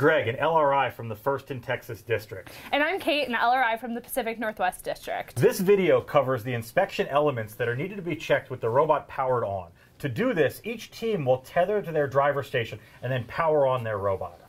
Greg, an LRI from the 1st and Texas District. And I'm Kate, an LRI from the Pacific Northwest District. This video covers the inspection elements that are needed to be checked with the robot powered on. To do this, each team will tether to their driver station and then power on their robot.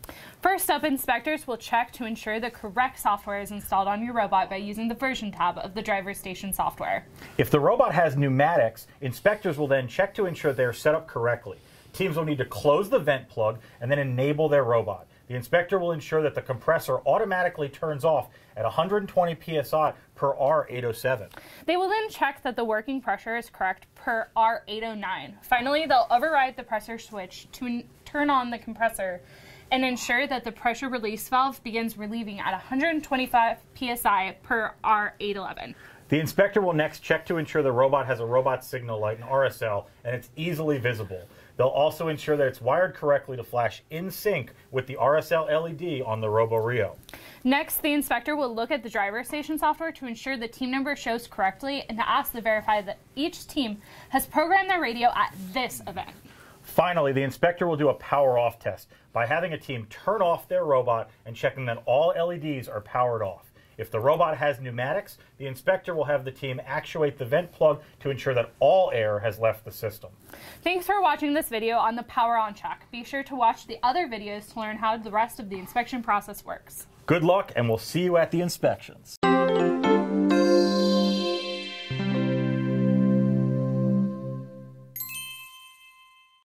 First up, inspectors will check to ensure the correct software is installed on your robot by using the version tab of the driver station software. If the robot has pneumatics, inspectors will then check to ensure they are set up correctly. Teams will need to close the vent plug and then enable their robot. The inspector will ensure that the compressor automatically turns off at 120 PSI per R807. They will then check that the working pressure is correct per R809. Finally, they'll override the pressure switch to turn on the compressor and ensure that the pressure release valve begins relieving at 125 PSI per R811. The inspector will next check to ensure the robot has a robot signal light, an RSL, and it's easily visible. They'll also ensure that it's wired correctly to flash in sync with the RSL LED on the RoboRio. Next, the inspector will look at the driver station software to ensure the team number shows correctly and to ask to verify that each team has programmed their radio at this event. Finally, the inspector will do a power-off test by having a team turn off their robot and checking that all LEDs are powered off. If the robot has pneumatics, the inspector will have the team actuate the vent plug to ensure that all air has left the system. Thanks for watching this video on the Power On Check. Be sure to watch the other videos to learn how the rest of the inspection process works. Good luck, and we'll see you at the inspections.